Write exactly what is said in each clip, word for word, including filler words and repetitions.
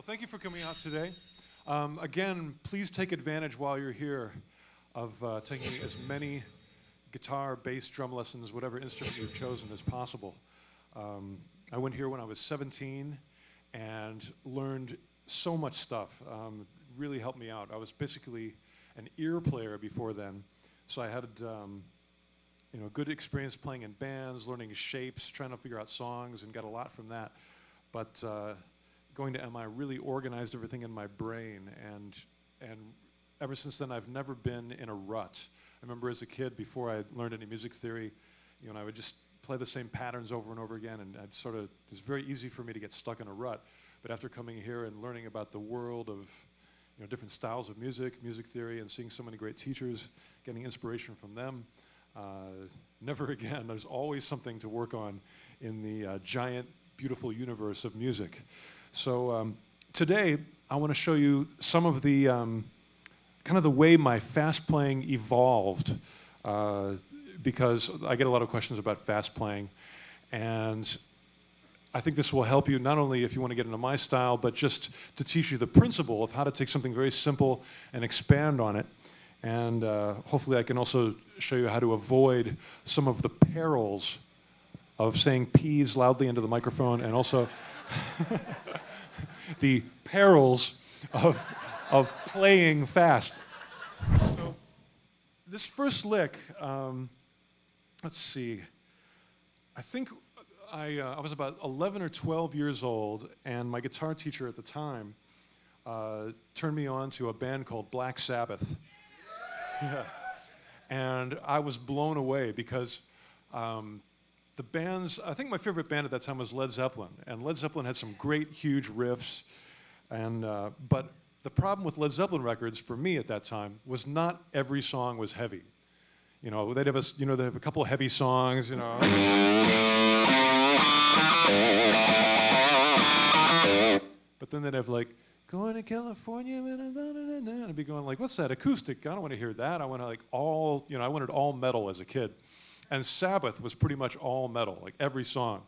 Well, thank you for coming out today. Um, again, please take advantage while you're here of uh, taking as many guitar, bass, drum lessons, whatever instrument you've chosen, as possible. Um, I went here when I was seventeen and learned so much stuff. Um, it really helped me out. I was basically an ear player before then, so I had um, you know, good experience playing in bands, learning shapes, trying to figure out songs, and got a lot from that. But uh, going to M I really organized everything in my brain, and and ever since then I've never been in a rut. I remember as a kid, before I learned any music theory, you know, and I would just play the same patterns over and over again, and I'd sort of, it was very easy for me to get stuck in a rut. But after coming here and learning about the world of, you know, different styles of music, music theory, and seeing so many great teachers, getting inspiration from them, uh, never again. There's always something to work on in the uh, giant, beautiful universe of music. So um, today, I want to show you some of the, um, kind of the way my fast playing evolved, uh, because I get a lot of questions about fast playing, and I think this will help you not only if you want to get into my style, but just to teach you the principle of how to take something very simple and expand on it. And uh, hopefully I can also show you how to avoid some of the perils of saying P's loudly into the microphone, and also the perils of, of playing fast. So this first lick, um, let's see, I think I, uh, I was about eleven or twelve years old, and my guitar teacher at the time uh, turned me on to a band called Black Sabbath. Yeah. And I was blown away because um, the band's, I think my favorite band at that time was Led Zeppelin, and Led Zeppelin had some great, huge riffs, and, uh, but the problem with Led Zeppelin records for me at that time was not every song was heavy. You know, they'd have a, you know, they have a couple of heavy songs, you know. But then they'd have like, going to California, and I'd be going like, what's that acoustic? I don't want to hear that. I want to like all, you know, I wanted all metal as a kid. And Sabbath was pretty much all metal, like every song.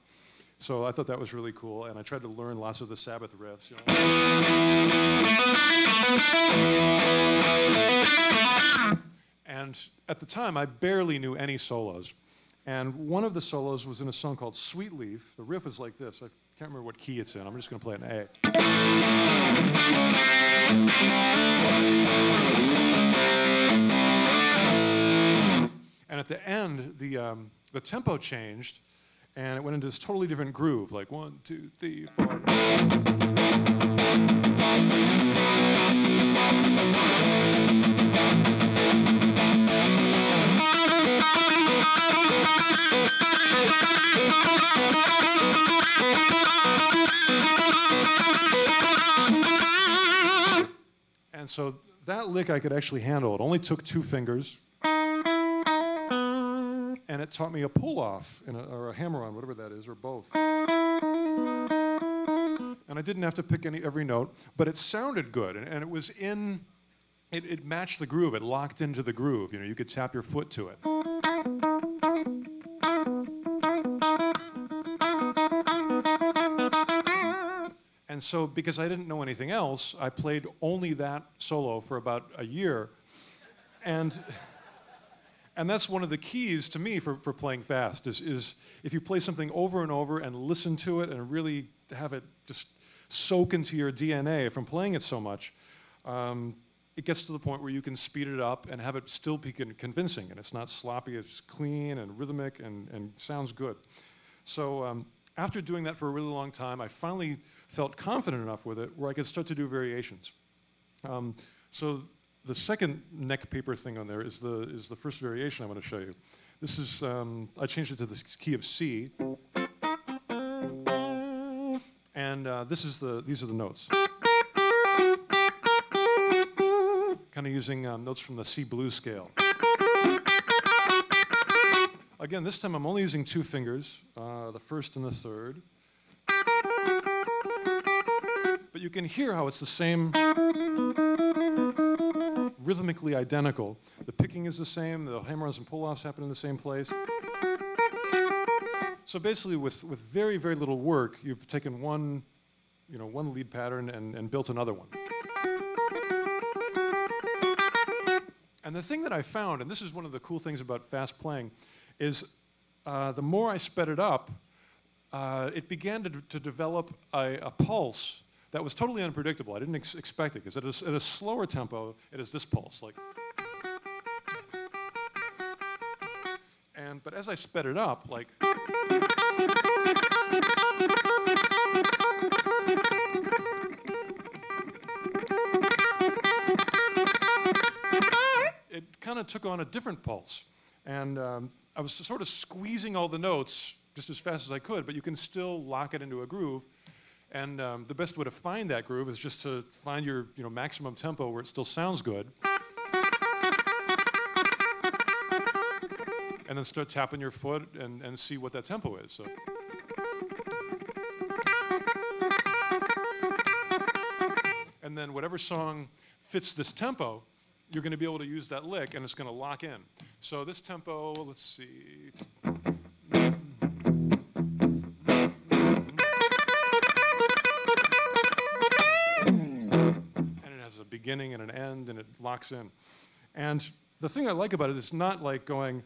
So I thought that was really cool, and I tried to learn lots of the Sabbath riffs, you know. And at the time, I barely knew any solos. And one of the solos was in a song called Sweet Leaf. The riff is like this. I can't remember what key it's in. I'm just going to play an A. And at the end, the, um, the tempo changed, and it went into this totally different groove, like one, two, three, four. And so that lick I could actually handle. It only took two fingers, and it taught me a pull-off or a hammer-on, whatever that is, or both. And I didn't have to pick any every note, but it sounded good, and, and it was in. It, it matched the groove. It locked into the groove. You know, you could tap your foot to it. And so, because I didn't know anything else, I played only that solo for about a year. And, and that's one of the keys to me for, for playing fast, is, is if you play something over and over and listen to it and really have it just soak into your D N A from playing it so much, um, it gets to the point where you can speed it up and have it still be convincing. And it's not sloppy, it's clean and rhythmic and, and sounds good. So um, after doing that for a really long time, I finally felt confident enough with it where I could start to do variations. Um, so the second neck paper thing on there is the, is the first variation I want to show you. This is, um, I changed it to the key of C. And uh, this is the, these are the notes. Kind of using um, notes from the C blues scale. Again, this time I'm only using two fingers, uh, the first and the third. But you can hear how it's the same, rhythmically identical. The picking is the same, the hammer-ons and pull-offs happen in the same place. So basically, with, with very, very little work, you've taken one you know, one lead pattern and, and built another one. And the thing that I found, and this is one of the cool things about fast playing, is uh, the more I sped it up, uh, it began to, d to develop a, a pulse that was totally unpredictable. I didn't ex expect it, because at, at a slower tempo, it is this pulse. Like, and, but as I sped it up, like, it kind of took on a different pulse. And um, I was sort of squeezing all the notes just as fast as I could, but you can still lock it into a groove. And um, the best way to find that groove is just to find your you know, maximum tempo where it still sounds good. And then start tapping your foot and, and see what that tempo is. So. And then whatever song fits this tempo, you're going to be able to use that lick, and it's going to lock in. So this tempo, let's see. And it has a beginning and an end, and it locks in. And the thing I like about it is not like going,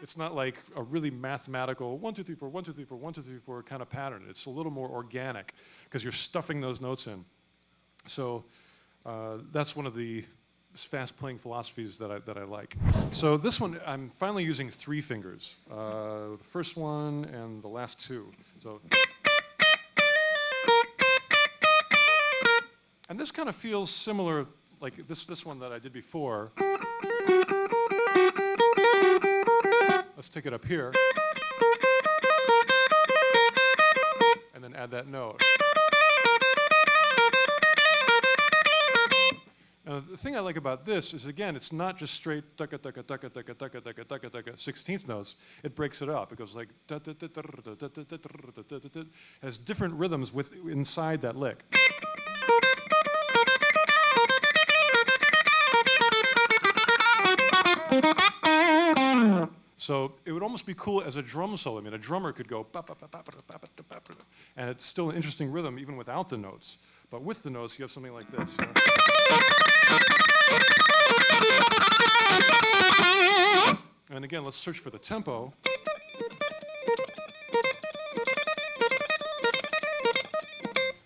it's not like a really mathematical one, two, three, four, one, two, three, four, one, two, three, four kind of pattern. It's a little more organic, because you're stuffing those notes in. So uh, that's one of the fast playing philosophies that I, that I like. So this one, I'm finally using three fingers. Uh, the first one and the last two. So, and this kind of feels similar, like this, this one that I did before. Let's take it up here. And then add that note. Now, the thing I like about this is, again, it's not just straight tucka tucka tucka tucka tucka tucka tucka tucka sixteenth notes. It breaks it up. It goes like da da da da da da da da da. Has different rhythms with inside that lick. So it would almost be cool as a drum solo. I mean, a drummer could go, and it's still an interesting rhythm even without the notes. But with the notes, you have something like this. You know? And again, let's search for the tempo.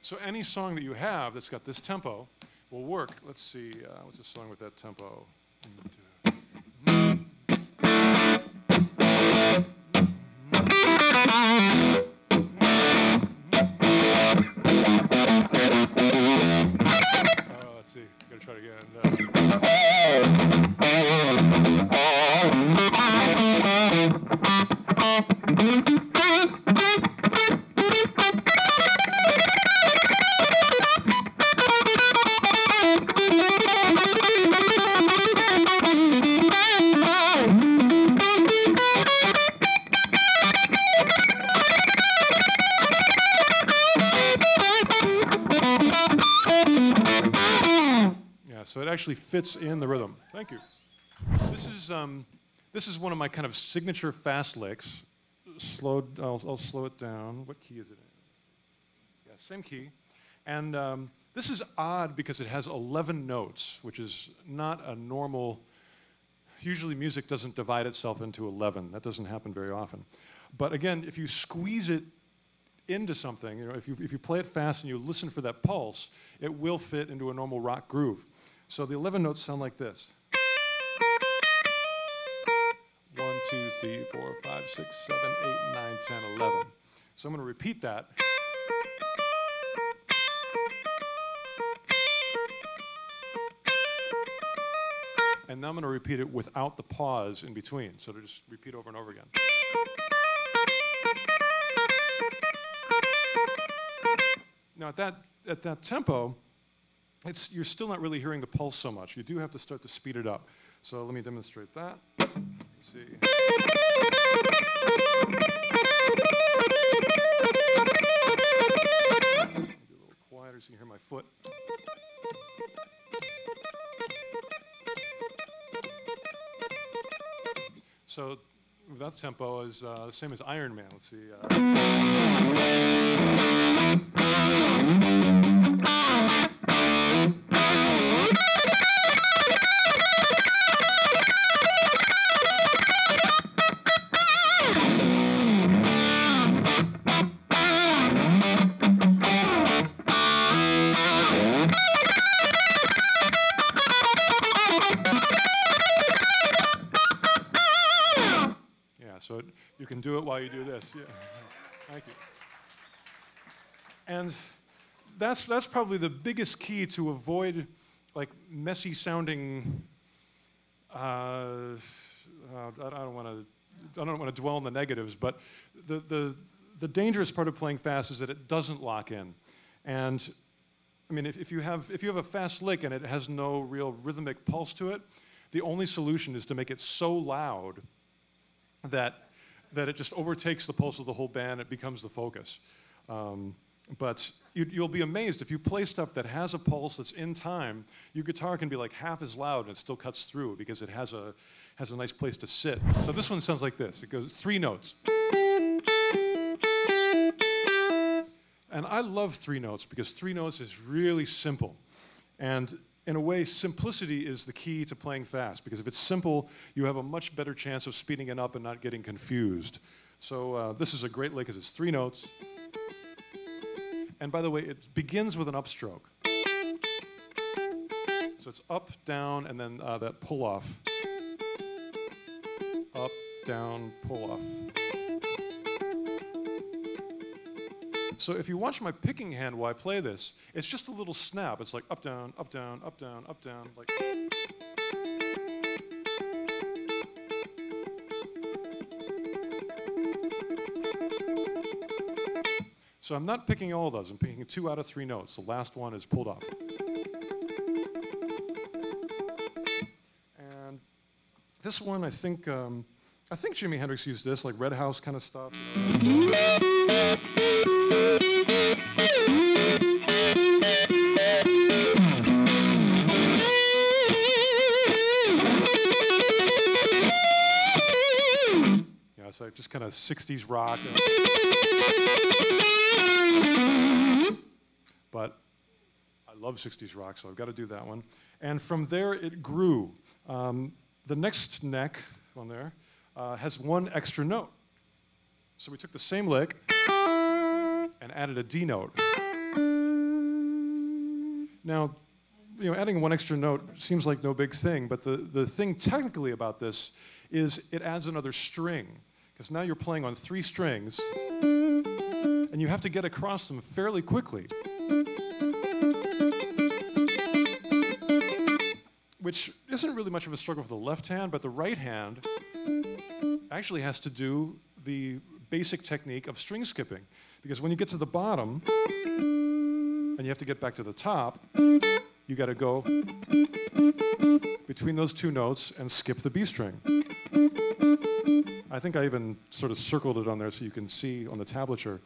So any song that you have that's got this tempo will work. Let's see, uh, what's a song with that tempo? Actually fits in the rhythm. Thank you. This is um, this is one of my kind of signature fast licks. Slow, I'll, I'll slow it down. What key is it in? Yeah, same key. And um, this is odd because it has eleven notes, which is not a normal. Usually, music doesn't divide itself into eleven. That doesn't happen very often. But again, if you squeeze it into something, you know, if you if you play it fast and you listen for that pulse, it will fit into a normal rock groove. So the eleven notes sound like this. One, two, three, four, five, six, seven, eight, nine, ten, eleven. So I'm going to repeat that. And now I'm going to repeat it without the pause in between. So to just repeat over and over again. Now at that, at that tempo, It's, you're still not really hearing the pulse so much. You do have to start to speed it up. So let me demonstrate that. Let's see. Do a little quieter so you can hear my foot. So that tempo is uh, the same as Iron Man. Let's see. You can do it while you do this. Yeah. Thank you. And that's that's probably the biggest key to avoid like messy sounding. Uh, uh, I don't want to. I don't want to dwell on the negatives, but the the the dangerous part of playing fast is that it doesn't lock in. And I mean, if, if you have if you have a fast lick and it has no real rhythmic pulse to it, the only solution is to make it so loud that that it just overtakes the pulse of the whole band, it becomes the focus. Um, but you, you'll be amazed, if you play stuff that has a pulse that's in time, your guitar can be like half as loud and it still cuts through because it has a, has a nice place to sit. So this one sounds like this. It goes three notes. And I love three notes because three notes is really simple. And in a way, simplicity is the key to playing fast, because if it's simple, you have a much better chance of speeding it up and not getting confused. So uh, this is a great lick because it's three notes. And by the way, it begins with an upstroke. So it's up, down, and then uh, that pull off. Up, down, pull off. So if you watch my picking hand while I play this, it's just a little snap. It's like up, down, up, down, up, down, up, down. Like. So I'm not picking all those. I'm picking two out of three notes. The last one is pulled off. And this one, I think, um, I think Jimi Hendrix used this, like Red House kind of stuff. Yeah, it's like just kind of sixties rock. But I love sixties rock, so I've got to do that one. And from there, it grew. Um, the next neck on there uh, has one extra note. So we took the same lick and added a D note. Now, you know, adding one extra note seems like no big thing, but the, the thing technically about this is it adds another string, because now you're playing on three strings, and you have to get across them fairly quickly, which isn't really much of a struggle for the left hand, but the right hand actually has to do the basic technique of string skipping. Because when you get to the bottom, and you have to get back to the top, you gotta go between those two notes and skip the B string. I think I even sort of circled it on there so you can see on the tablature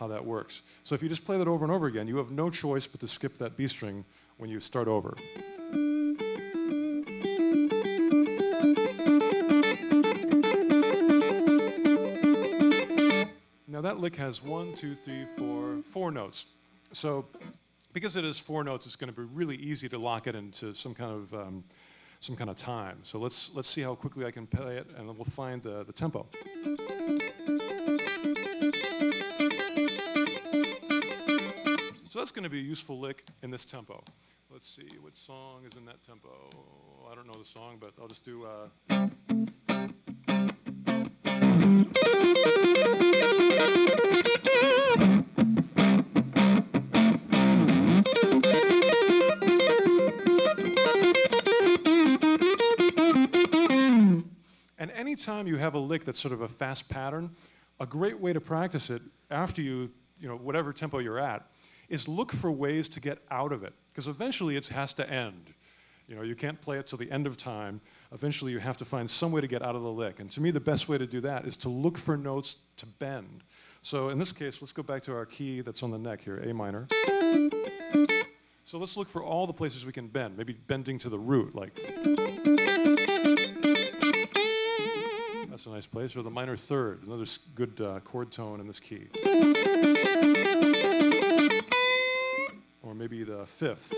how that works. So if you just play that over and over again, you have no choice but to skip that B string when you start over. Now that lick has one, two, three, four, four notes. So because it is four notes, it's going to be really easy to lock it into some kind of um, some kind of time. So let's let's see how quickly I can play it, and then we'll find the, the tempo. So that's going to be a useful lick in this tempo. Let's see what song is in that tempo. I don't know the song, but I'll just do. Uh And anytime you have a lick that's sort of a fast pattern, a great way to practice it after you, you know, whatever tempo you're at, is look for ways to get out of it. Because eventually it has to end. You know, you can't play it till the end of time. Eventually you have to find some way to get out of the lick. And to me, the best way to do that is to look for notes to bend. So in this case, let's go back to our key that's on the neck here, A minor. So let's look for all the places we can bend, maybe bending to the root, like. That's a nice place. Or the minor third, another good uh, chord tone in this key. Or maybe the fifth.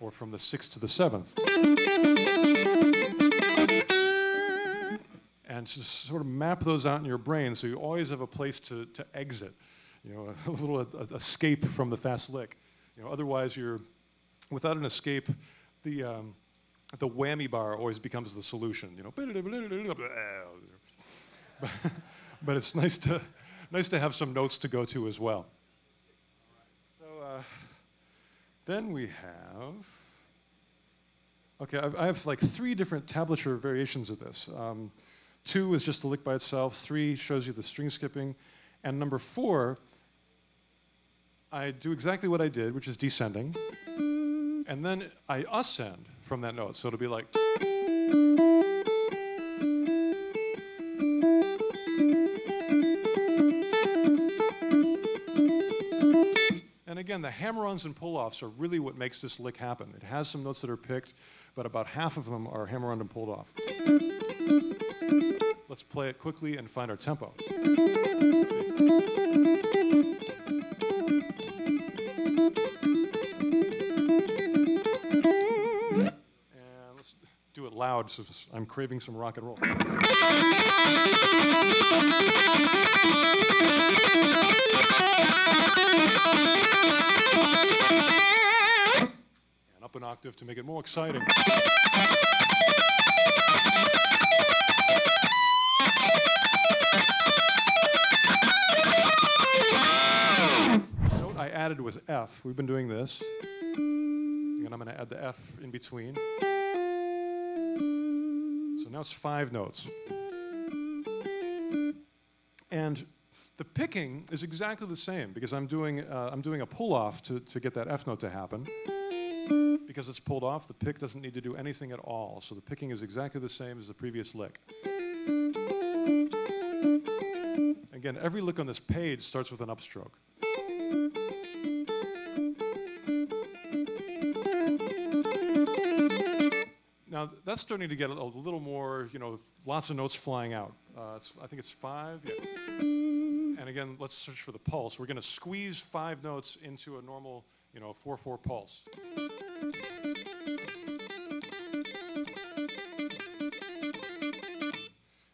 Or from the sixth to the seventh. And just sort of map those out in your brain so you always have a place to, to exit. You know, a little a, escape from the fast lick. You know, otherwise you're, without an escape, the, um, the whammy bar always becomes the solution. You know, but, but it's nice to, nice to have some notes to go to as well. So uh, then we have, okay, I've, I have like three different tablature variations of this. Um, two is just the lick by itself. Three shows you the string skipping. And number four, I do exactly what I did, which is descending. And then I ascend from that note. So it'll be like. And again, the hammer-ons and pull-offs are really what makes this lick happen. It has some notes that are picked, but about half of them are hammer-on and pulled off. Let's play it quickly and find our tempo. Let's see. Loud, so I'm craving some rock and roll. And up an octave to make it more exciting. The note I added was F. We've been doing this. And I'm going to add the F in between. So now it's five notes. And the picking is exactly the same because I'm doing, uh, I'm doing a pull-off to, to get that F note to happen. Because it's pulled off, the pick doesn't need to do anything at all. So the picking is exactly the same as the previous lick. Again, every lick on this page starts with an upstroke. Now, that's starting to get a little more, you know, lots of notes flying out. Uh, it's, I think it's five, yeah. And again, let's search for the pulse. We're going to squeeze five notes into a normal, you know, four four pulse.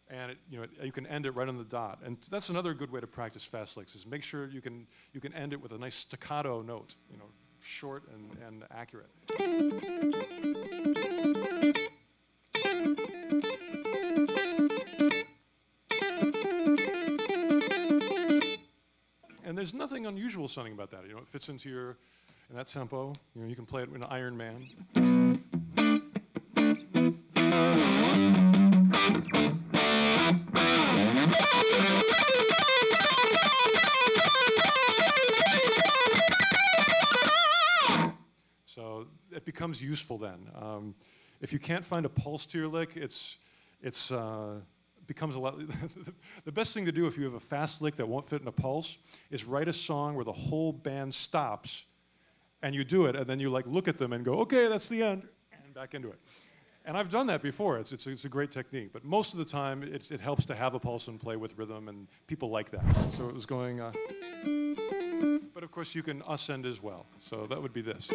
And, it, you know, it, you can end it right on the dot. And that's another good way to practice fast licks is make sure you can, you can end it with a nice staccato note, you know, short and, and accurate. And there's nothing unusual sounding about that. You know, it fits into your, in that tempo. You know, you can play it in Iron Man. So it becomes useful then. Um, if you can't find a pulse to your lick, it's, it's, uh, becomes a lot. The best thing to do if you have a fast lick that won't fit in a pulse is write a song where the whole band stops, and you do it, and then you like look at them and go, okay, that's the end, and back into it. And I've done that before. It's it's, it's a great technique, but most of the time it, it helps to have a pulse and play with rhythm, and people like that. So it was going. Uh, but of course you can ascend as well. So that would be this.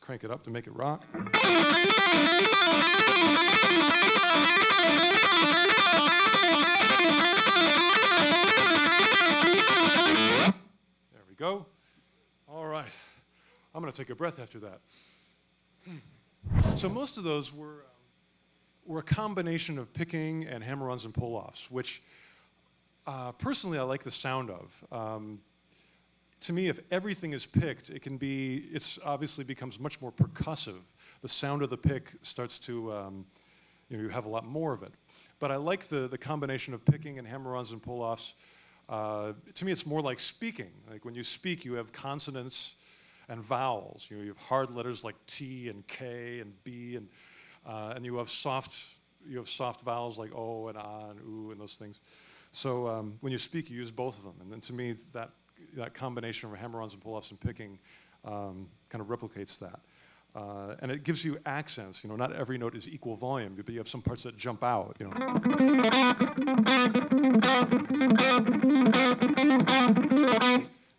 Crank it up to make it rock. There we go. All right. I'm going to take a breath after that. So most of those were, um, were a combination of picking and hammer-ons and pull-offs, which uh, personally I like the sound of. Um, To me, if everything is picked, it can be, it's obviously becomes much more percussive. The sound of the pick starts to, um, you know, you have a lot more of it. But I like the, the combination of picking and hammer-ons and pull-offs. Uh, to me, it's more like speaking. Like when you speak, you have consonants and vowels. You know, you have hard letters like T and K and B, and, uh, and you have soft, you have soft vowels like O and A and U and those things. So um, when you speak, you use both of them. And then to me, that, that combination of hammer-ons and pull-offs and picking um, kind of replicates that. Uh, and it gives you accents. You know, not every note is equal volume, but you have some parts that jump out. You know,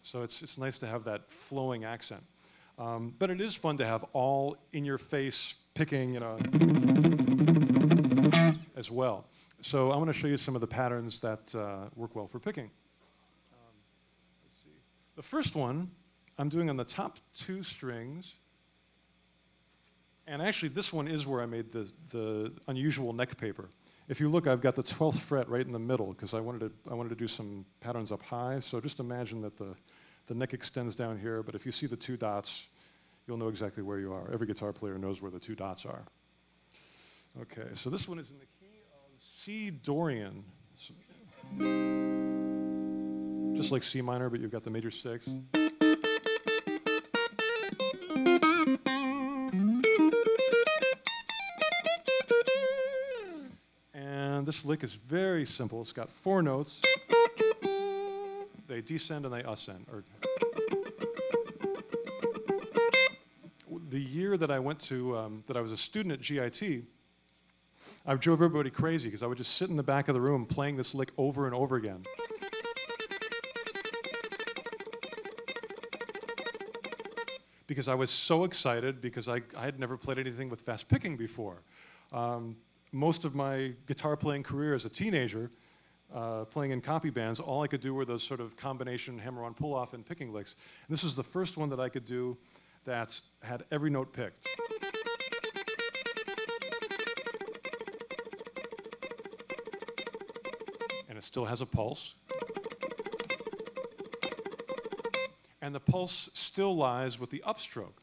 so it's it's nice to have that flowing accent. Um, but it is fun to have all in-your-face picking, you know, as well. So I want to show you some of the patterns that uh, work well for picking. Um, let's see. The first one I'm doing on the top two strings. And actually, this one is where I made the, the unusual neck paper. If you look, I've got the twelfth fret right in the middle, because I wanted to, I wanted to do some patterns up high. So just imagine that the, the neck extends down here. But if you see the two dots, you'll know exactly where you are. Every guitar player knows where the two dots are. OK, so this one is in the key of C Dorian. So just like C minor, but you've got the major sixth. This lick is very simple. It's got four notes. They descend and they ascend. Or the year that I went to, um, that I was a student at G I T, I drove everybody crazy because I would just sit in the back of the room playing this lick over and over again. Because I was so excited because I, I had never played anything with fast picking before. Um, Most of my guitar playing career as a teenager, uh, playing in copy bands, all I could do were those sort of combination hammer-on pull-off and picking licks. And this was the first one that I could do that had every note picked. And it still has a pulse. And the pulse still lies with the upstroke.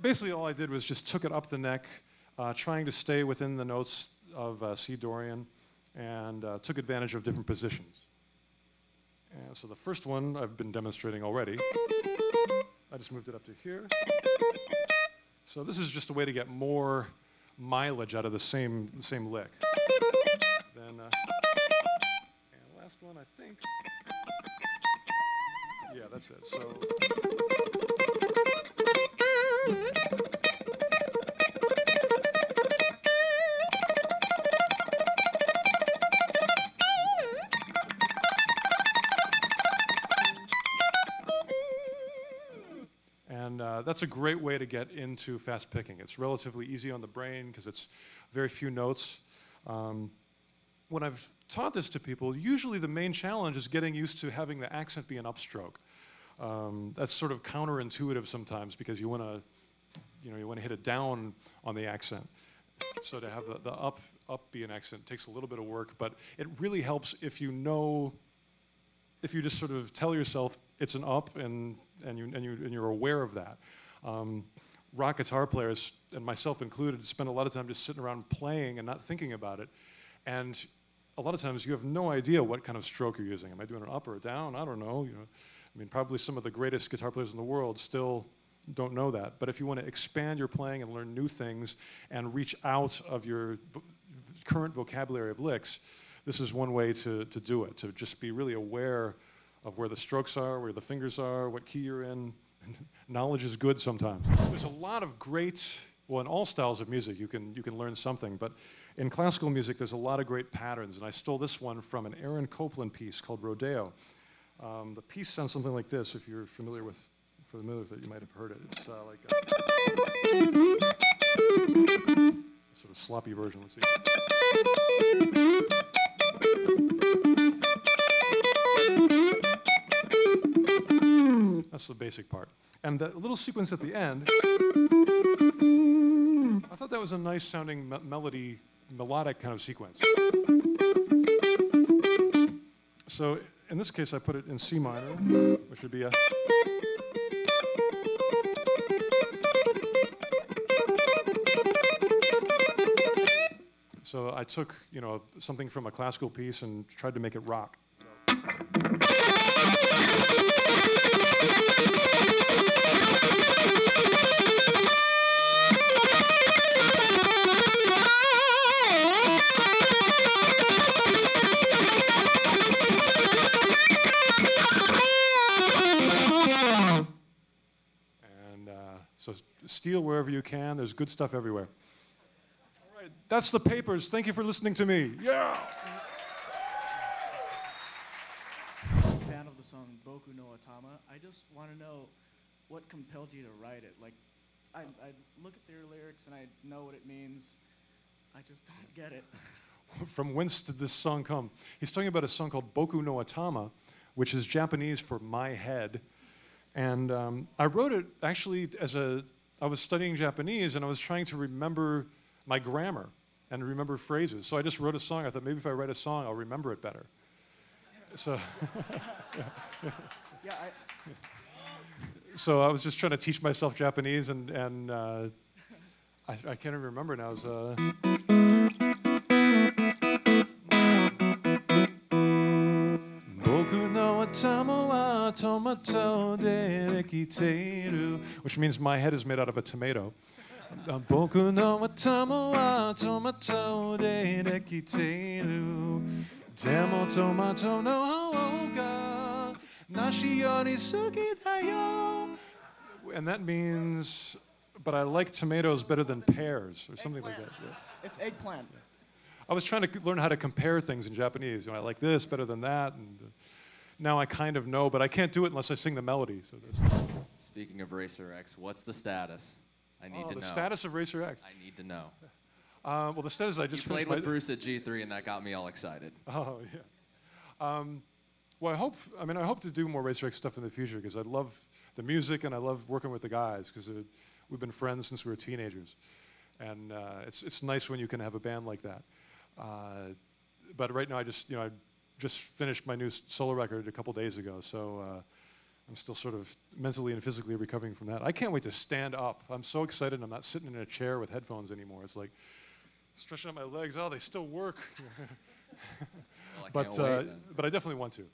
Basically, all I did was just took it up the neck, uh, trying to stay within the notes of uh, C Dorian, and uh, took advantage of different positions. And so the first one I've been demonstrating already. I just moved it up to here. So this is just a way to get more mileage out of the same, the same lick. Then, uh, and last one, I think. Yeah, that's it. So. And uh, that's a great way to get into fast picking. It's relatively easy on the brain because it's very few notes. Um, when I've taught this to people, usually the main challenge is getting used to having the accent be an upstroke. Um, that's sort of counterintuitive sometimes because you want to, you know, you want to hit it down on the accent. So to have the, the up up be an accent takes a little bit of work, but it really helps if you know, if you just sort of tell yourself it's an up and and you and you and you're aware of that. Um, rock guitar players and myself included spend a lot of time just sitting around playing and not thinking about it, and a lot of times you have no idea what kind of stroke you're using. Am I doing an up or a down? I don't know. You know, I mean, probably some of the greatest guitar players in the world still don't know that. But if you want to expand your playing and learn new things and reach out of your vo current vocabulary of licks, this is one way to, to do it, to just be really aware of where the strokes are, where the fingers are, what key you're in. Knowledge is good sometimes. There's a lot of great, well, in all styles of music, you can, you can learn something. But in classical music, there's a lot of great patterns. And I stole this one from an Aaron Copeland piece called Rodeo. Um, the piece sounds something like this, if you're familiar with familiar with it, you might have heard it. It's uh, like a sort of sloppy version. Let's see. That's the basic part. And that little sequence at the end, I thought that was a nice sounding me melody, melodic kind of sequence. So in this case, I put it in C minor, which would be a So I took, you know, something from a classical piece and tried to make it rock. And uh, so steal wherever you can. There's good stuff everywhere. All right, that's the Papers. Thank you for listening to me. Yeah. Song Boku no Atama. I just want to know what compelled you to write it. Like, I, I look at their lyrics and I know what it means. I just don't get it. From whence did this song come? He's talking about a song called Boku no Atama, which is Japanese for my head. And um, I wrote it actually as a, I was studying Japanese and I was trying to remember my grammar and remember phrases. So I just wrote a song. I thought maybe if I write a song, I'll remember it better. So, yeah, I, so I was just trying to teach myself Japanese, and, and uh, I, I can't even remember now. It was, uh, Boku no atama wa tomato de rekiteru, which means my head is made out of a tomato. Boku no atama wa tomato de rekiteru. Demo tomato no hao ga nashi yori suki dayo. And that means, but I like tomatoes better than pears, or something like that. Yeah. It's eggplant. Yeah. I was trying to learn how to compare things in Japanese. You know, I like this better than that. And uh, now I kind of know, but I can't do it unless I sing the melody. So that's. Speaking of Racer X, what's the status? I need oh, to the know. The status of Racer X. I need to know. Uh, well, the status I just you played with Bruce at G three, and that got me all excited. Oh yeah. Um, well, I hope. I mean, I hope to do more Racer X stuff in the future because I love the music and I love working with the guys because we've been friends since we were teenagers, and uh, it's it's nice when you can have a band like that. Uh, but right now, I just you know I just finished my new solo record a couple days ago, so uh, I'm still sort of mentally and physically recovering from that. I can't wait to stand up. I'm so excited. I'm not sitting in a chair with headphones anymore. It's like stretching out my legs, oh, they still work. Well, I but, can't uh, wait, but I definitely want to. Cool.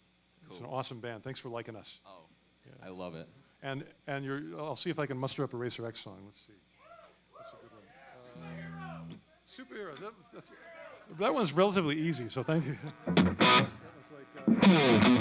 It's an awesome band. Thanks for liking us. Oh, yeah. I love it. And, and you're, I'll see if I can muster up a Racer X song. Let's see. That's a good one. Uh, Superhero. Superhero. That, that's, that one's relatively easy, so thank you. That was like, uh,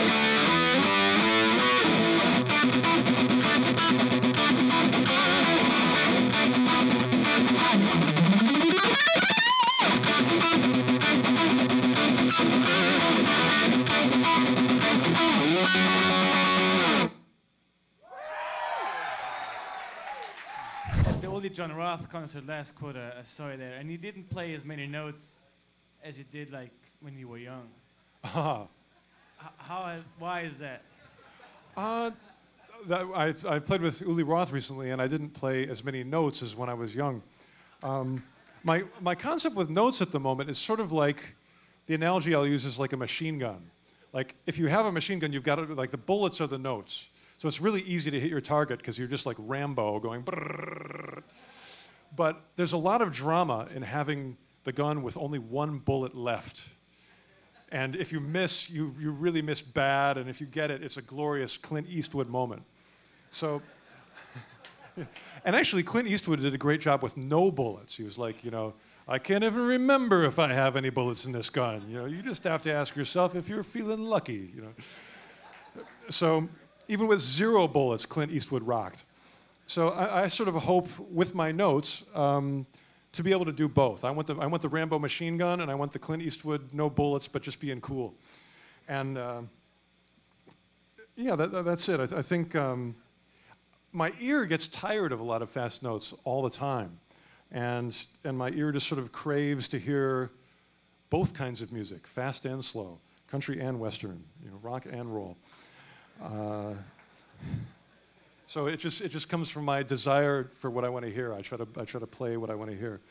The John Roth concert last quarter, I saw you there, and you didn't play as many notes as you did like when you were young. Uh-huh. How? Why is that? Uh, that I, I played with Uli Roth recently, and I didn't play as many notes as when I was young. Um, my my concept with notes at the moment is sort of like the analogy I'll use is like a machine gun. Like if you have a machine gun, you've got to, like the bullets are the notes. So it's really easy to hit your target because you're just like Rambo going brrrr. But there's a lot of drama in having the gun with only one bullet left. And if you miss, you, you really miss bad. And if you get it, it's a glorious Clint Eastwood moment. So, and actually Clint Eastwood did a great job with no bullets. He was like, you know, I can't even remember if I have any bullets in this gun. You know, you just have to ask yourself if you're feeling lucky, you know. So, even with zero bullets, Clint Eastwood rocked. So I, I sort of hope with my notes um, to be able to do both. I want, the, I want the Rambo machine gun and I want the Clint Eastwood, no bullets, but just being cool. And uh, yeah, that, that's it. I, th I think um, my ear gets tired of a lot of fast notes all the time. And, and my ear just sort of craves to hear both kinds of music, fast and slow, country and Western, you know, rock and roll. Uh, so it just it just comes from my desire for what I want to hear. I try to I try to play what I want to hear.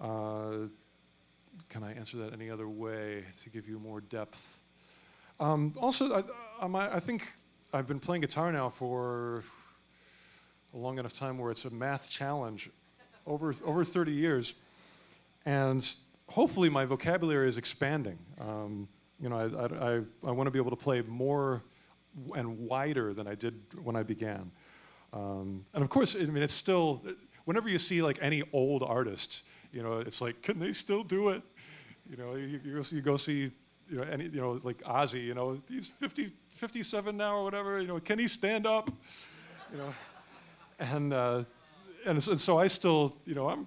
Uh, can I answer that any other way to give you more depth? Um, also, I, I, I think I've been playing guitar now for a long enough time where it's a math challenge, over over thirty years, and hopefully my vocabulary is expanding. Um, you know, I, I, I, I want to be able to play more and wider than I did when I began. Um, and of course, I mean, it's still, whenever you see like any old artist, you know, it's like, can they still do it? You know, you, you, you go see, you know, any, you know, like Ozzy, you know, he's fifty, fifty-seven now or whatever, you know, can he stand up? You know, and, uh, and, so, and so I still, you know, I'm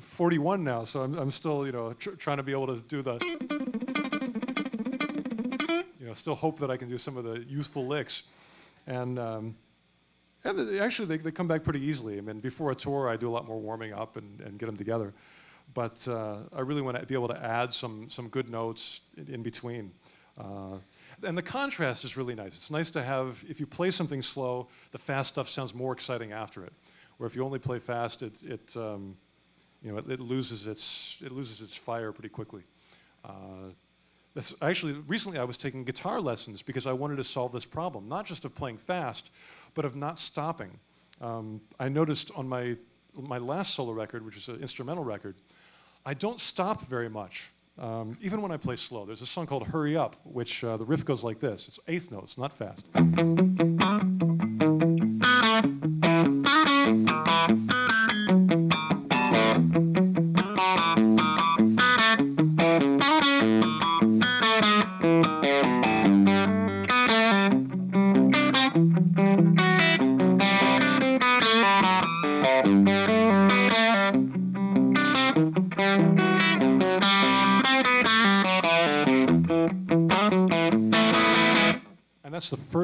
forty-one now, so I'm, I'm still, you know, tr trying to be able to do the, you know, still hope that I can do some of the youthful licks. And, um, And they, actually, they, they come back pretty easily. I mean, before a tour, I do a lot more warming up and, and get them together. But uh, I really want to be able to add some, some good notes in, in between. Uh, and the contrast is really nice. It's nice to have, if you play something slow, the fast stuff sounds more exciting after it. Where if you only play fast, it, it, um, you know, it, it, loses its, it loses its fire pretty quickly. Uh, That's actually, recently I was taking guitar lessons because I wanted to solve this problem, not just of playing fast, but of not stopping. Um, I noticed on my, my last solo record, which is an instrumental record, I don't stop very much, um, even when I play slow. There's a song called Hurry Up, which uh, the riff goes like this. It's eighth notes, not fast.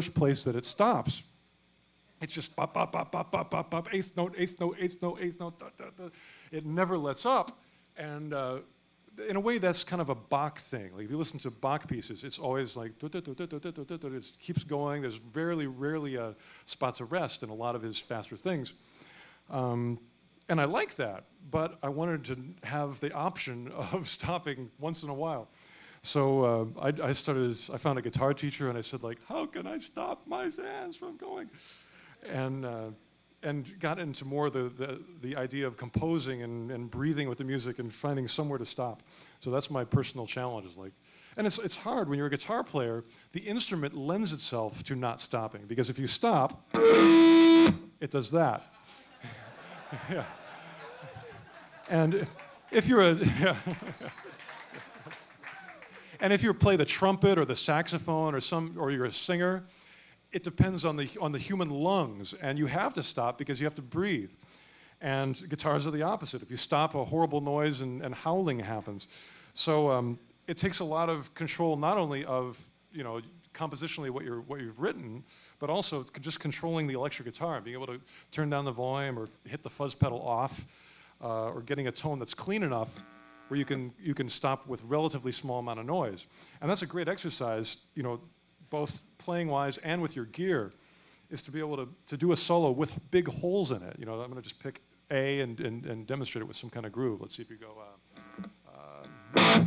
First place that it stops, it's just bop, bop, bop, bop, bop, bop, bop, eighth note, eighth note, eighth note, eighth note, da, da, da. It never lets up. And uh, in a way, that's kind of a Bach thing. Like if you listen to Bach pieces, it's always like, it keeps going. There's rarely, rarely a spot to rest in a lot of his faster things. Um, and I like that, but I wanted to have the option of stopping once in a while. So uh, I, I started, I found a guitar teacher and I said like, how can I stop my hands from going? And, uh, and got into more the, the, the idea of composing and, and breathing with the music and finding somewhere to stop. So that's my personal challenge is like, and it's, it's hard when you're a guitar player, the instrument lends itself to not stopping because if you stop, it does that. Yeah. And if you're a, yeah. And if you play the trumpet or the saxophone or some, or you're a singer, it depends on the, on the human lungs. And you have to stop because you have to breathe. And guitars are the opposite. If you stop, a horrible noise and, and howling happens. So um, it takes a lot of control, not only of, you know, compositionally what, you're, what you've written, but also just controlling the electric guitar and being able to turn down the volume or hit the fuzz pedal off uh, or getting a tone that's clean enough where you can, you can stop with relatively small amount of noise. And that's a great exercise, you know, both playing-wise and with your gear, is to be able to, to do a solo with big holes in it. You know, I'm gonna just pick A and, and, and demonstrate it with some kind of groove. Let's see if you go... Uh, uh,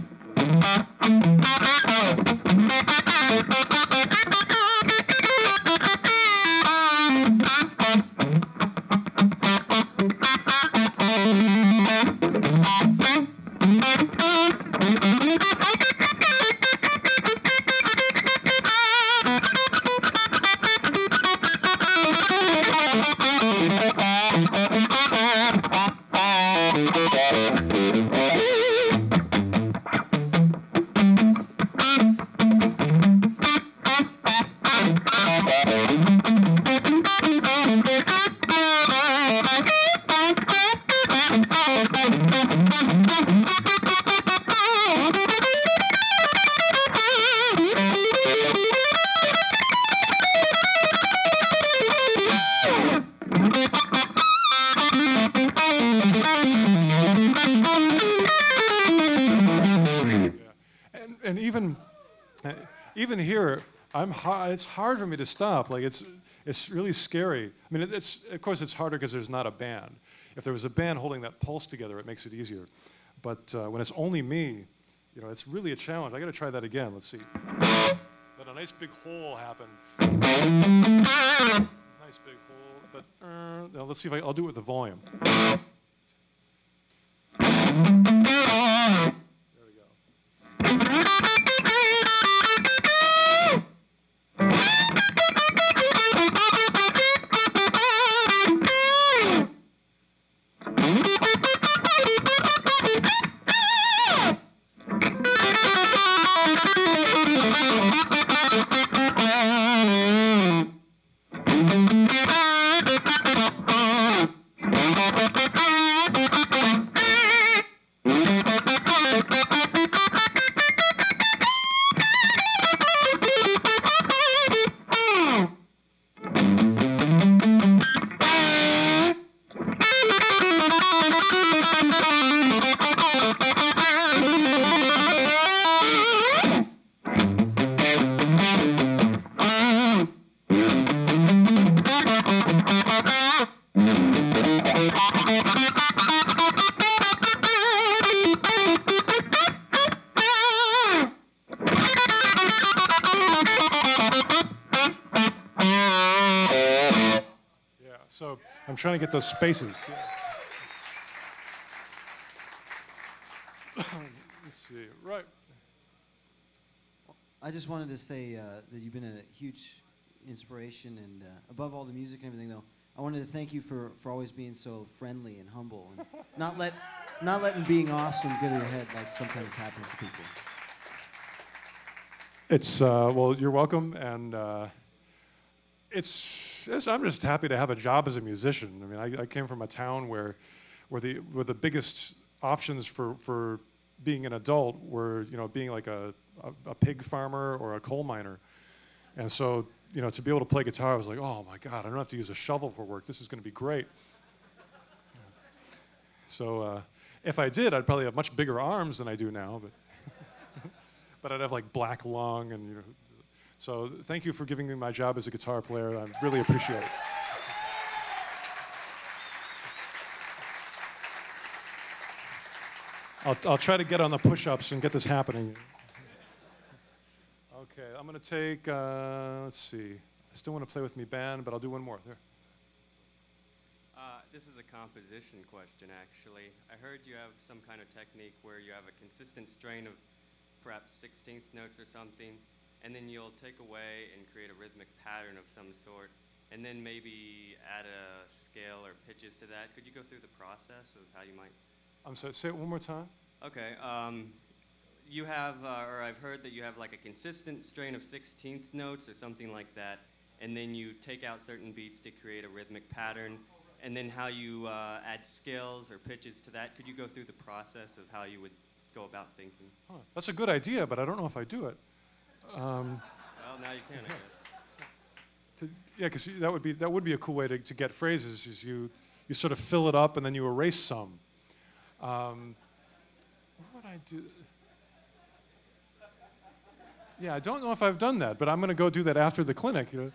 it's hard for me to stop. Like it's, it's really scary. I mean, it's, of course, it's harder because there's not a band. If there was a band holding that pulse together, it makes it easier. But uh, when it's only me, you know, it's really a challenge. I got to try that again. Let's see. But a nice big hole happened. Nice big hole. But uh, now let's see if I, I'll do it with the volume. There we go. I'm trying to get those spaces. Yeah. Let's see, right. I just wanted to say uh, that you've been a huge inspiration, and uh, above all the music and everything, though, I wanted to thank you for, for always being so friendly and humble, and not let not letting being awesome get in your head like sometimes happens to people. It's uh, well, you're welcome, and uh, it's. I'm just happy to have a job as a musician. I mean, I, I came from a town where, where the where the biggest options for, for being an adult were, you know, being like a, a, a pig farmer or a coal miner, and so, you know, to be able to play guitar, I was like, oh my God, I don't have to use a shovel for work. This is going to be great. So uh, if I did, I'd probably have much bigger arms than I do now, but but I'd have like black lung and, you know. So thank you for giving me my job as a guitar player. I really appreciate it. I'll, I'll try to get on the push-ups and get this happening. Okay, I'm going to take, uh, let's see. I still want to play with me band, but I'll do one more. There. Uh, this is a composition question, actually. I heard you have some kind of technique where you have a consistent strain of perhaps sixteenth notes or something, and then you'll take away and create a rhythmic pattern of some sort, and then maybe add a scale or pitches to that. Could you go through the process of how you might? I'm sorry, say it one more time. Okay, um, you have, uh, or I've heard that you have like a consistent strain of sixteenth notes or something like that, and then you take out certain beats to create a rhythmic pattern, and then how you uh, add scales or pitches to that. Could you go through the process of how you would go about thinking? Huh. That's a good idea, but I don't know if I do it. Um, well, now you can, I guess. To, yeah, because that would be that would be a cool way to, to get phrases. Is you you sort of fill it up and then you erase some. Um, what would I do? Yeah, I don't know if I've done that, but I'm going to go do that after the clinic. You know?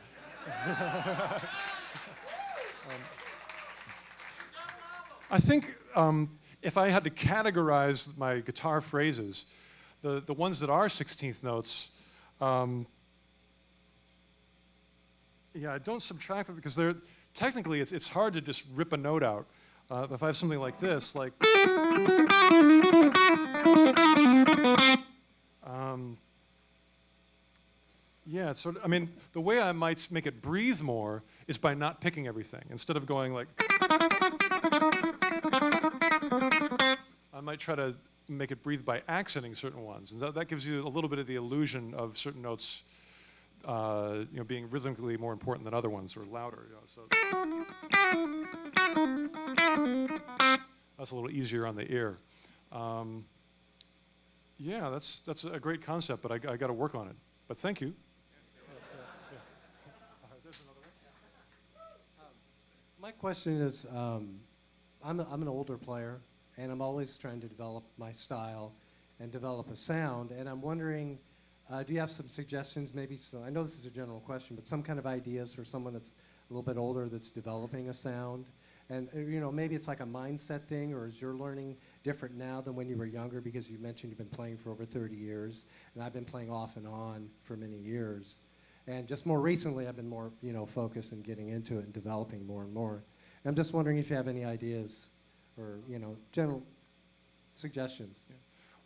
um, I think um, if I had to categorize my guitar phrases, the the ones that are sixteenth notes. Um, yeah, I don't subtract it because they're technically it's it's hard to just rip a note out. Uh, if I have something like this, like um, yeah, so I mean the way I might make it breathe more is by not picking everything. Instead of going like, I might try to make it breathe by accenting certain ones, and that, that gives you a little bit of the illusion of certain notes, uh, you know, being rhythmically more important than other ones or louder. You know, so that's a little easier on the ear. Um, yeah, that's that's a great concept, but I, I got to work on it. But thank you. My question is, um, I'm a, I'm an older player. And I'm always trying to develop my style and develop a sound. And I'm wondering, uh, do you have some suggestions, maybe some, I know this is a general question, but some kind of ideas for someone that's a little bit older that's developing a sound? And you know, maybe it's like a mindset thing, or is your learning different now than when you were younger? Because you mentioned you've been playing for over thirty years, and I've been playing off and on for many years. And just more recently, I've been more, you know, focused in getting into it and developing more and more. And I'm just wondering if you have any ideas or, you know, general suggestions. Yeah.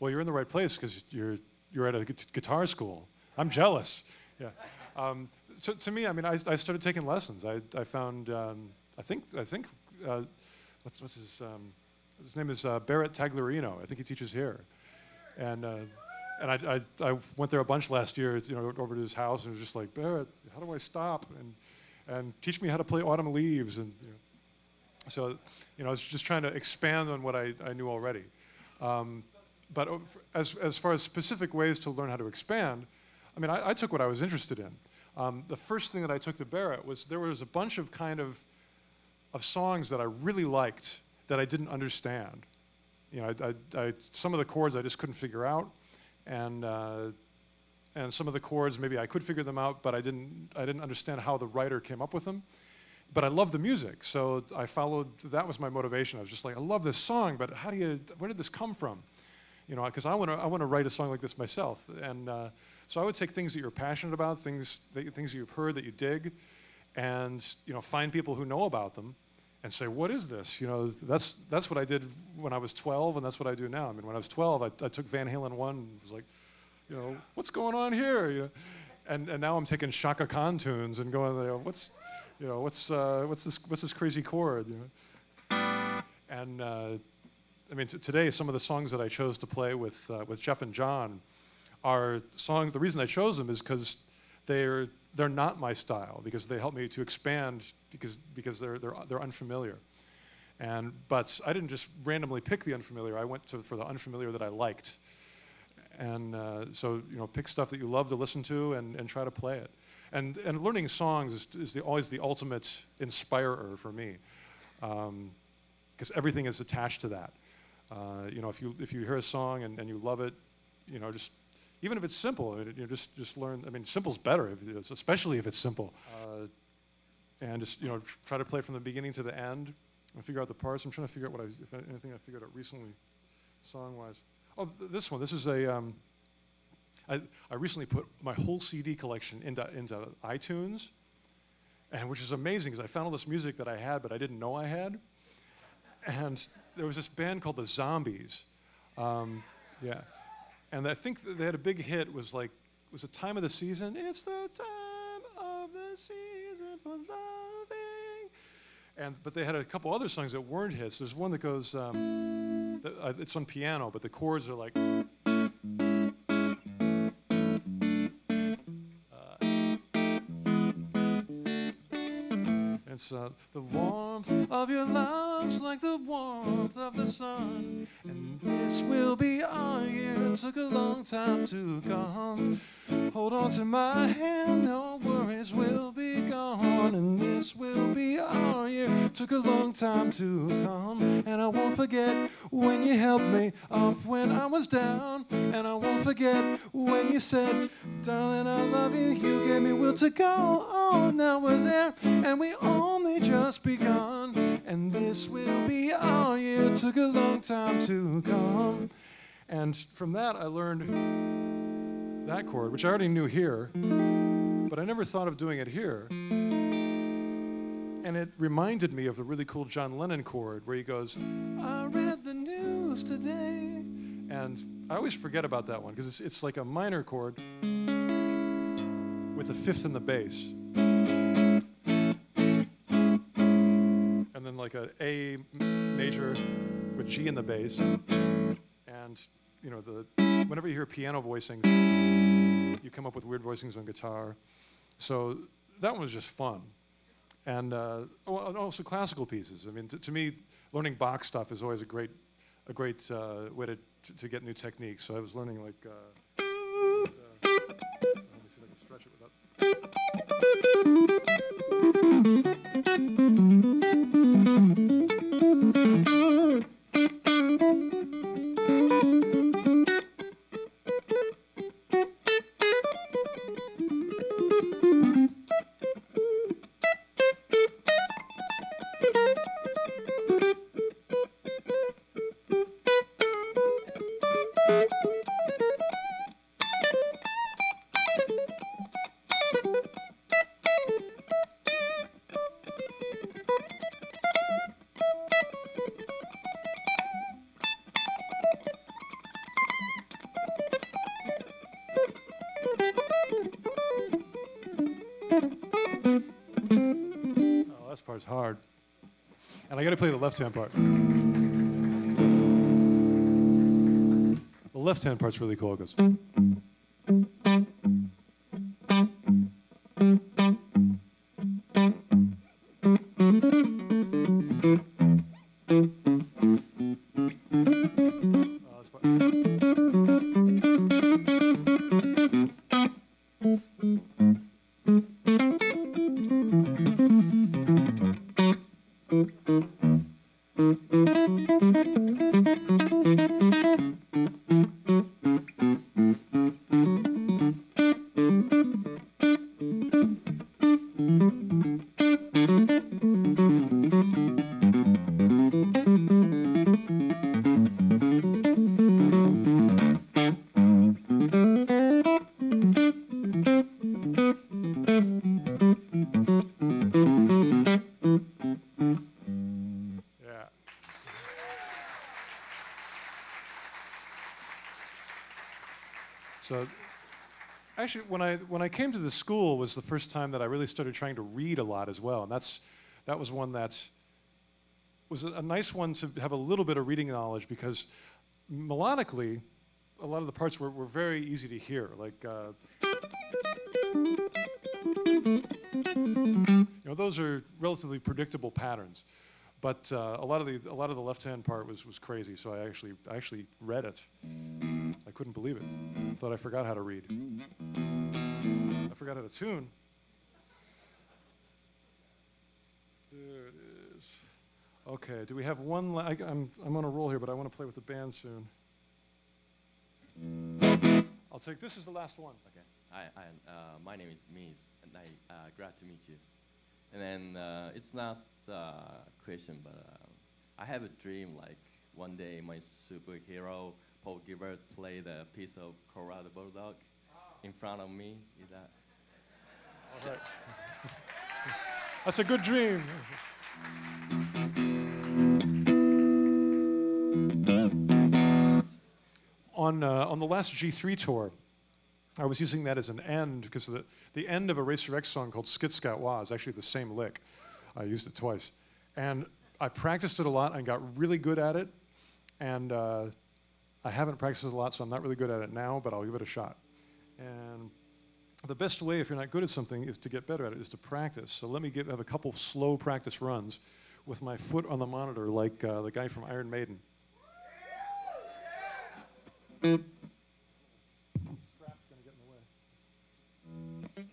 Well, you're in the right place because you're you're at a gu guitar school. I'm jealous. Yeah. Um, so to me, I mean, I, I started taking lessons. I I found um, I think I think uh, what's what's his um, his name is uh, Barrett Taglarino. I think he teaches here, and. Uh, And I, I, I went there a bunch last year, you know, over to his house, and was just like, Barrett, how do I stop? And and teach me how to play Autumn Leaves. And you know. So, you know, I was just trying to expand on what I, I knew already. Um, but as as far as specific ways to learn how to expand, I mean, I, I took what I was interested in. Um, the first thing that I took to Barrett was there was a bunch of kind of of songs that I really liked that I didn't understand. You know, I, I, I, some of the chords I just couldn't figure out. And uh, and some of the chords, maybe I could figure them out, but I didn't I didn't understand how the writer came up with them. But I loved the music, so I followed. That was my motivation. I was just like, I love this song, but how do you? Where did this come from? You know, because I want to I want to write a song like this myself. And uh, so I would take things that you're passionate about, things that you, things that you've heard that you dig, and you know, find people who know about them, and say, what is this? You know, that's that's what I did when I was twelve, and that's what I do now. I mean, when I was twelve, I, I took Van Halen one, and was like, you know, what's going on here? You know? And and now I'm taking Chaka Khan tunes and going, you know, what's, you know, what's uh, what's this what's this crazy chord? You know? And uh, I mean, t today some of the songs that I chose to play with uh, with Jeff and John are songs. The reason I chose them is because they're they're not my style, because they help me to expand, because because they're they're they're unfamiliar, and but I didn't just randomly pick the unfamiliar. I went to for the unfamiliar that I liked, and uh, so you know, pick stuff that you love to listen to and and try to play it, and and learning songs is, is the, always the ultimate inspirer for me, because um, everything is attached to that. Uh, you know, if you if you hear a song and and you love it, you know, just. Even if it's simple, you know, just just learn. I mean, simple's better, if it is, especially if it's simple. Uh, and just you know, tr try to play from the beginning to the end, and figure out the parts. I'm trying to figure out what I, if anything I figured out recently, song-wise. Oh, th this one. This is a. Um, I I recently put my whole C D collection into into iTunes, and which is amazing because I found all this music that I had but I didn't know I had, and there was this band called The Zombies, um, yeah. And I think they had a big hit, was like, was the time of the season. It's the time of the season for loving. And, but they had a couple other songs that weren't hits. There's one that goes, um, that, uh, it's on piano, but the chords are like. It's uh, the warmth of your love's like the warmth of the sun, and this will be our year. It took a long time to come. Hold on to my hand, no worries will be gone, and this will be our year. It took a long time to come, and I won't forget when you helped me up when I was down, and I won't forget when you said, darling, I love you. You gave me will to go on. Now we're there, and we all. Only just begun, and this will be our year. It took a long time to come. And from that, I learned that chord, which I already knew here, but I never thought of doing it here. And it reminded me of the really cool John Lennon chord where he goes, I read the news today. And I always forget about that one because it's, it's like a minor chord with a fifth in the bass. And then like an A major with G in the bass, and you know the whenever you hear piano voicings, you come up with weird voicings on guitar. So that one was just fun, and, uh, well, and also classical pieces. I mean, to me, learning Bach stuff is always a great, a great uh, way to to get new techniques. So I was learning like. Uh, uh, let me see if I can stretch it without. part's hard. And I got to play the left-hand part. The left-hand part's really cool. It goes. Actually, when I when I came to the school was the first time that I really started trying to read a lot as well, and that's that was one that was a nice one to have a little bit of reading knowledge, because melodically, a lot of the parts were, were very easy to hear. Like, uh, you know, those are relatively predictable patterns, but uh, a lot of the a lot of the left-hand part was was crazy. So I actually I actually read it. I couldn't believe it. I thought I forgot how to read. I forgot how to tune. There it is. Okay, do we have one? La I, I'm, I'm on a roll here, but I want to play with the band soon. I'll take this as the last one. Okay. Hi, I, uh, my name is Miz, and I uh, glad to meet you. And then uh, it's not uh, a question, but uh, I have a dream, like one day my superhero Paul Gilbert played a piece of Colorado Bulldog in front of me. Is that? All right. That's a good dream. On, uh, on the last G three tour, I was using that as an end, because the, the end of a Racer X song called Skit Scout Wah is actually the same lick. I used it twice. And I practiced it a lot and got really good at it. And uh, I haven't practiced it a lot, so I'm not really good at it now, but I'll give it a shot. And the best way, if you're not good at something, is to get better at it, is to practice. So let me give, have a couple slow practice runs with my foot on the monitor, like uh, the guy from Iron Maiden. Yeah. Strap's gonna get in the way.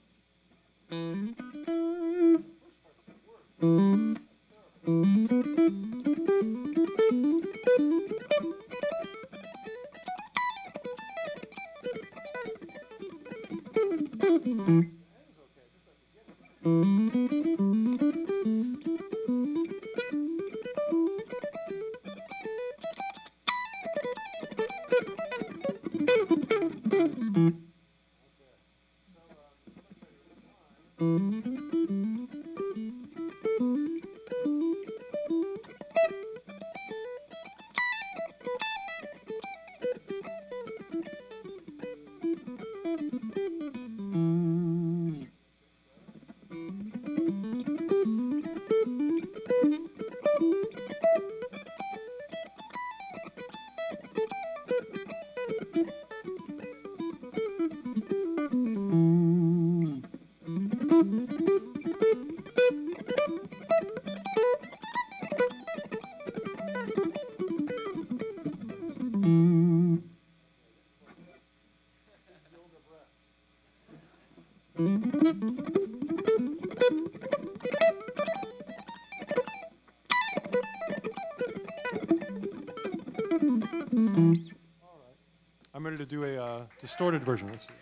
To do a uh, distorted version. Let's see.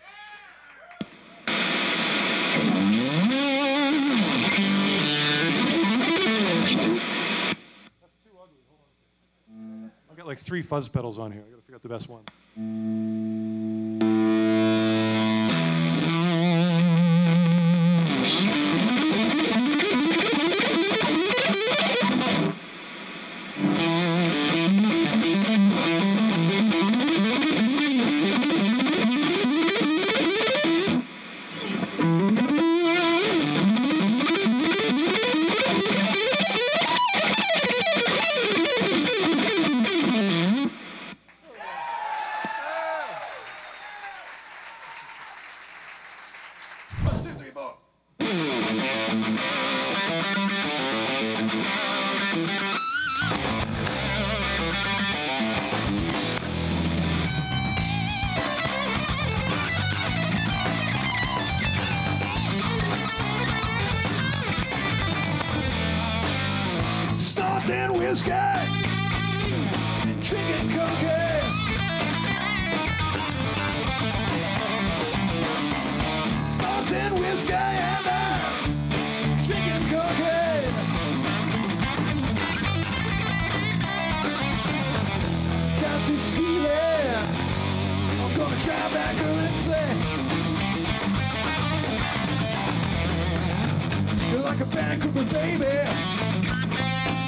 That's too ugly. Hold on. I've got like three fuzz pedals on here. I gotta figure out the best one. Snort and whiskey, chicken cookie. Snort and whiskey and a chicken cookie. Got this feeling I'm gonna drive back her and say, you're like a bad cooking baby.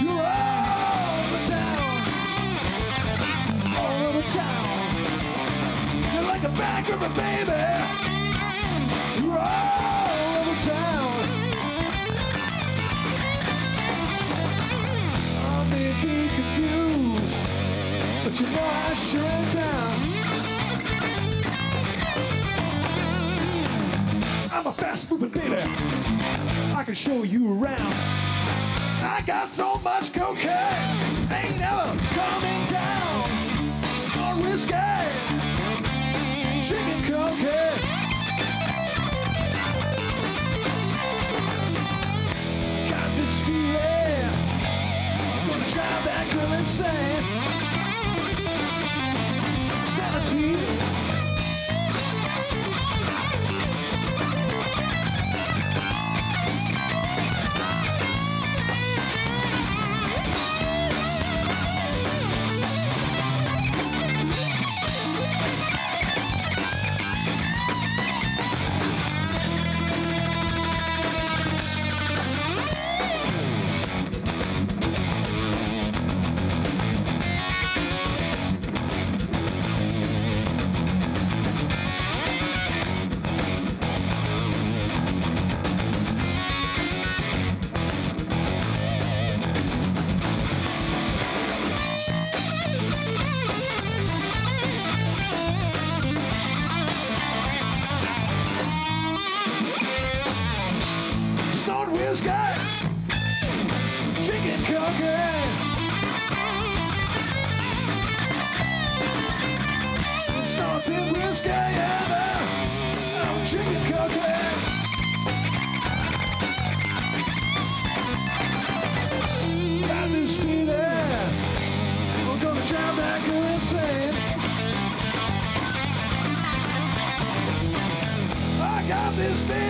You're all over town, all over town. You're like a bad river, baby. You're all over town. I may be confused, but you know I shut down. I'm a fast-moving baby. I can show you around. I got so much cocaine, ain't never coming down. Or whiskey, chicken cocaine. Got this feeling, I'm gonna drive that girl insane. Sanity. This thing.